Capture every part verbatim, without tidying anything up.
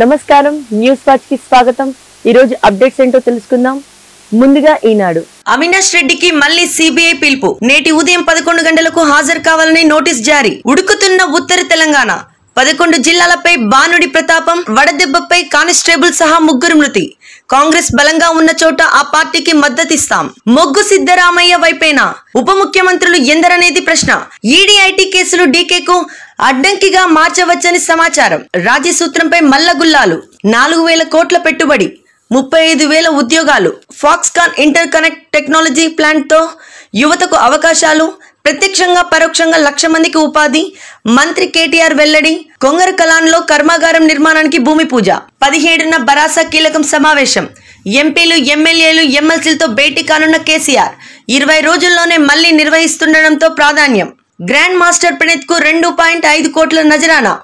నమస్కారం news watch కి స్వాగతం ఈ రోజు అప్డేట్స్ ఏంటో తెలుసుకుందాం ముందుగా ఈనాడు అవినాష్ రెడ్డికి మళ్ళీ సిబిఐ పిలుపు నేటి ఉదయం పదకొండు గంటలకు హాజరు కావాలని నోటీస్ జారీ ఉడుకుతున్న ఉత్తర తెలంగాణ పదకొండు జిల్లాలపై బానుడి ప్రతాపం వడదెబ్బపై కానిస్టేబుల్ సహా ముగ్గురు మృతి కాంగ్రెస్ బలంగా ఉన్న చోట ఆ పార్టీకి మద్దతిస్తాం మొగ్గు సిద్ధరామయ్య వైపేనా ఉప ముఖ్యమంత్రులు ఎందరనేది ప్రశ్న ఈడీఐటీ కేసులు డీకేకు అడ్డంకిగా మార్చవచ్చని సమాచారం రాజీసూత్రంపై మల్లగుల్లాలు నాలుగు వేల కోట్ల పెట్టుబడి ముప్పై ఐదు వేల ఉద్యోగాలు ఫాక్స్కాన్ ఇంటర్ కనెక్ట్ టెక్నాలజీ ప్లాంట్తో యువతకు అవకాశాలు ప్రత్యక్షంగా పరోక్షంగా లక్ష మందికి ఉపాధి మంత్రి కేటీఆర్ వెల్లడి కొంగర కలాన్లో కర్మాగారం నిర్మాణానికి భూమి పూజ పదిహేడున బరాస కీలకం సమావేశం ఎంపీలు ఎమ్మెల్యేలు ఎమ్మెల్సీలతో భేటీ కానున్న కేసీఆర్ ఇరవై రోజుల్లోనే మళ్లీ నిర్వహిస్తుండటంతో ప్రాధాన్యం గ్రాండ్ మాస్టర్ ప్రణీత్ కు రెండు పాయింట్ ఐదు కోట్ల నజరానా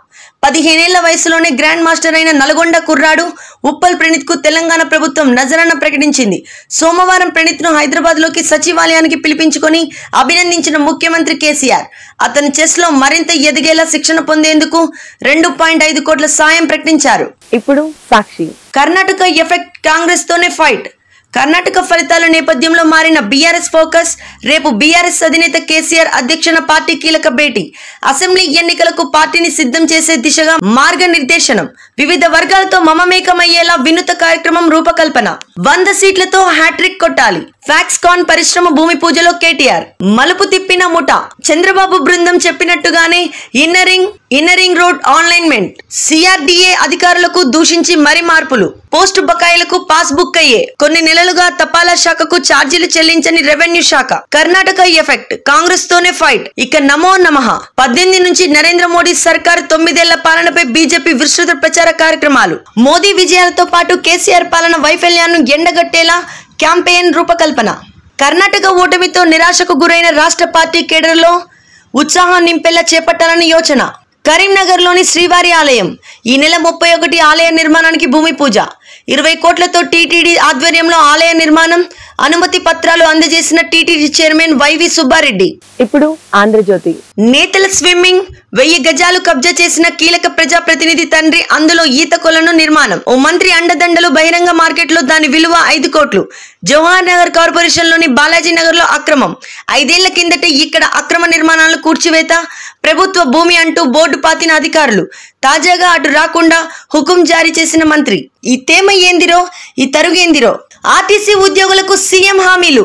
పదిహేనేళ్ల వయసులోనే గ్రాండ్ మాస్టర్ అయిన నల్గొండ కుర్రాడు ఉప్పల్ ప్రణీత్ కు తెలంగాణ ప్రభుత్వం నజరానా ప్రకటించింది సోమవారం ప్రణీత్ ను హైదరాబాద్ లోకి సచివాలయానికి పిలిపించుకొని అభినందించిన ముఖ్యమంత్రి కేసీఆర్ అతని చెస్ లో మరింత ఎదిగేలా శిక్షణ పొందేందుకు రెండు పాయింట్ ఐదు కోట్ల సాయం ప్రకటించారు ఇప్పుడు సాక్షి కర్ణాటక ఎఫెక్ట్ కాంగ్రెస్ తోనే ఫైట్ కర్ణాటక ఫలితాల నేపథ్యంలో మారిన బీఆర్ఎస్ ఫోకస్ రేపు బీఆర్ఎస్ అధినేత కేసీఆర్ అధ్యక్షన పార్టీ కీలక భేటీ అసెంబ్లీ ఎన్నికలకు పార్టీని సిద్ధం చేసే దిశగా మార్గనిర్దేశనం వివిధ వర్గాలతో మమమేకమయ్యేలా వినూత కార్యక్రమం రూపకల్పన వంద సీట్లతో హ్యాట్రిక్ కొట్టాలి ఫాక్స్కాన్ పరిశ్రమ భూమి పూజలో కేటీఆర్ మలుపు తిప్పిన ముఠ చంద్రబాబు బృందం చెప్పినట్టుగానే inner ring inner ring road alignment CRDA అధికారులకు దూషించి మరి మార్పులు పోస్టు బకాయిలకు పాస్ బుక్ అయ్యే కొన్ని నెలలుగా తపాలా శాఖకు ఛార్జీలు చెల్లించని రెవెన్యూ శాఖ కర్ణాటక ఎఫెక్ట్ కాంగ్రెస్ తోనే ఫైట్ ఇక నమో నమః పద్దెనిమిది నుంచి నరేంద్ర మోడీ సర్కారు తొమ్మిదేళ్ల పాలనపై బీజేపీ విస్తృత ప్రచార కార్యక్రమాలు మోదీ విజయాలతో పాటు కేసీఆర్ పాలన వైఫల్యాన్ని ఎండగట్టేలా క్యాంపెయిన్ రూపకల్పన కర్ణాటక ఓటమితో నిరాశకు గురైన రాష్ట్ర పార్టీ కేడర్లో ఉత్సాహం నింపేలా చేపట్టాలని యోచన కరీంనగర్లోని శ్రీవారి ఆలయం ఈ నెల ముప్పై ఒకటి ఆలయ నిర్మాణానికి భూమి పూజ ఇరవై కోట్లతో టీటీడీ ఆధ్వర్యంలో ఆలయ నిర్మాణం అనుమతి పత్రాలు అందజేసిన టీటీడీ చైర్మన్ వైవి సుబ్బారెడ్డి ఇప్పుడు ఆంధ్రజ్యోతి నేతల స్విమ్మింగ్ వెయ్యి గజాలు కబ్జా చేసిన కీలక ప్రజా ప్రతినిధి తండ్రి అందులో ఈత కొలను నిర్మాణం ఓ మంత్రి అండదండలు బహిరంగ మార్కెట్ లో దాని విలువ ఐదు కోట్లు జవహర్ నగర్ కార్పొరేషన్ లోని బాలాజీ నగర్ లో అక్రమం ఐదేళ్ల కిందట ఇక్కడ అక్రమ నిర్మాణాలు కూర్చివేత ప్రభుత్వ భూమి అంటూ బోర్డు పాతిన అధికారులు తాజాగా అటు రాకుండా హుకుం జారీ చేసిన మంత్రి ఈ తేమ ఏందిరో ఈ తరుగేందిరో ఆర్టీసీ ఉద్యోగులకు సీఎం హామీలు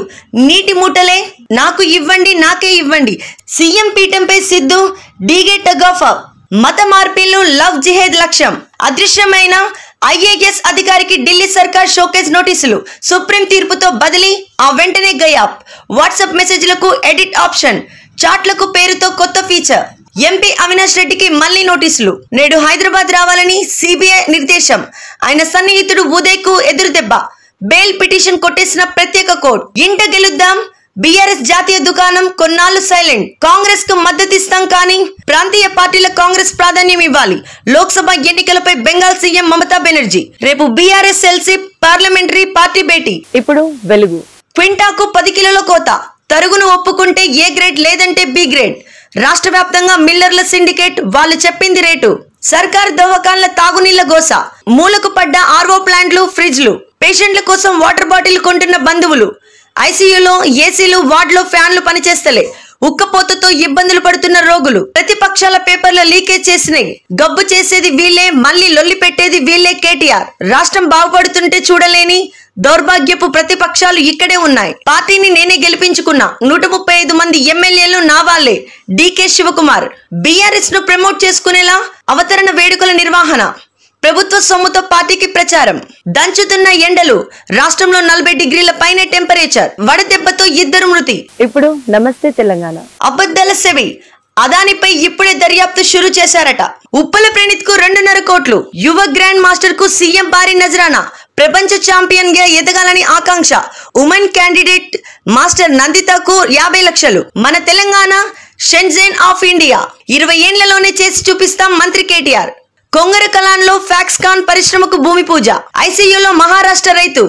నీటి మూటలే నాకు ఇవ్వండి నాకే ఇవ్వండి సీఎం పీఠంపై సిద్ధు డీగే టగఫ్ మత మార్పిలు లవ్ జిహేద్ లక్ష్యం అదృశ్యమైన ఐఏఎస్ అధికారికి ఢిల్లీ సర్కార్ షోకేస్ నోటీసులు సుప్రీం తీర్పుతో బదిలీ ఆ వెంటనే గయాప్ వాట్సాప్ మెసేజ్లకు ఎడిట్ ఆప్షన్ చాట్లకు పేరుతో కొత్త ఫీచర్ ఎంపీ అవినాష్ రెడ్డికి మళ్లీ నోటీసులు నేడు హైదరాబాద్ రావాలని సిబిఐ నిర్దేశం ఆయన సన్నిహితుడు ఉదయ్ కు ఎదురు దెబ్బ బెయిల్ పిటిషన్ కొట్టేసిన ప్రత్యేక కోర్టు ఇంట గెలుద్దాం బీఆర్ఎస్ జాతీయ దుకాణం కొన్నాళ్ళు సైలెంట్ కాంగ్రెస్ కు మద్దతిస్తాం కానీ ప్రాంతీయ పార్టీల కాంగ్రెస్ ప్రాధాన్యం ఇవ్వాలి లోక్సభ ఎన్నికలపై బెంగాల్ సీఎం మమతా బెనర్జీ రేపు బీఆర్ఎస్ ఎల్సీ పార్లమెంటరీ పార్టీ భేటీ ఇప్పుడు వెలుగు క్వింటాకు పది కిలోల కోత తరుగును ఒప్పుకుంటే ఏ గ్రేడ్ లేదంటే బి గ్రేడ్ రాష్ట్ర వ్యాప్తంగా మిల్లర్ల సిండికేట్ వాళ్ళు చెప్పింది రేటు సర్కారు దవాఖాన్ల తాగునీళ్ల గోస మూలకు పడ్డ ఆర్ఓ ప్లాంట్లు ఫ్రిడ్జ్లు పేషెంట్ల కోసం వాటర్ బాటిల్ కొంటున్న బంధువులు ఐసీయూలో ఏసీలు వార్డులో ఫ్యాన్లు పనిచేస్తలే ఉక్కపోతతో ఇబ్బందులు పడుతున్న రోగులు ప్రతిపక్షాల పేపర్ల లీకేజ్ చేసినాయి గబ్బు చేసేది వీళ్లే మళ్లీ లొల్లి పెట్టేది వీళ్లే కేటీఆర్ రాష్ట్రం బాగుపడుతుంటే చూడలేని దౌర్భాగ్యపు ప్రతిపక్షాలు ఇక్కడే ఉన్నాయి పార్టీని నేనే గెలిపించుకున్నా నూట ముప్పై ఐదు మంది ఎమ్మెల్యేలు నా వాళ్లే డీకే శివకుమార్ బీఆర్ఎస్ ను ప్రమోట్ చేసుకునేలా అవతరణ వేడుకల నిర్వహణ ప్రభుత్వ సొమ్ముతో పార్టీకి ప్రచారం దంచుతున్న ఎండలు రాష్ట్రంలో నలభై డిగ్రీల పైనే టెంపరేచర్ వడదెబ్బతో ఇద్దరు మృతి ఇప్పుడు నమస్తే తెలంగాణ అబద్ధాల సెవి అదానిపై ఇప్పుడే దర్యాప్తు షురు చేశారట ఉప్పల ప్రణీత్ కు రెండున్నర కోట్లు యువ గ్రాండ్ మాస్టర్ కు సీఎం భారీ నజరానా ప్రపంచ ఛాంపియన్ గా ఎదగాలని ఆకాంక్ష ఉమెన్ క్యాండిడేట్ మాస్టర్ నందితకు యాభై లక్షలు మన తెలంగాణ షెంజెన్ ఆఫ్ ఇండియా ఇరవై ఏళ్లలోనే చేసి చూపిస్తాం మంత్రి కేటీఆర్ కొంగర కలాన్లో ఫాక్స్కాన్ పరిశ్రమకు భూమి పూజ ఐసీయూలో మహారాష్ట్ర రైతు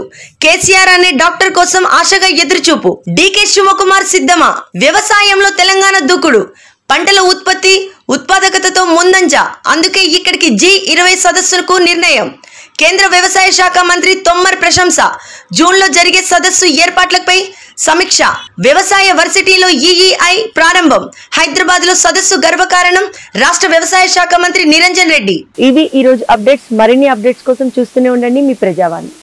కేసీఆర్ అనే డాక్టర్ కోసం ఆశగా ఎదురుచూపు డీకే శివకుమార్ సిద్ధమా వ్యవసాయంలో తెలంగాణ దూకుడు పంటల ఉత్పత్తి ఉత్పాదకతతో ముందంజ అందుకే ఇక్కడికి జీ ఇరవై సదస్సులకు నిర్ణయం కేంద్ర వ్యవసాయ శాఖ మంత్రి తొమ్మర్ ప్రశంస జూన్ లో జరిగే సదస్సు ఏర్పాట్లపై సమీక్ష వ్యవసాయ వర్సిటీలో ఈ ఈ ఐ ప్రారంభం హైదరాబాద్ లో సదస్సు గర్వకారణం రాష్ట్ర వ్యవసాయ శాఖ మంత్రి నిరంజన్ రెడ్డి ఇవి ఈ రోజు అప్డేట్స్ మరిన్ని అప్డేట్స్ కోసం చూస్తూనే ఉండండి మీ ప్రజావాణి।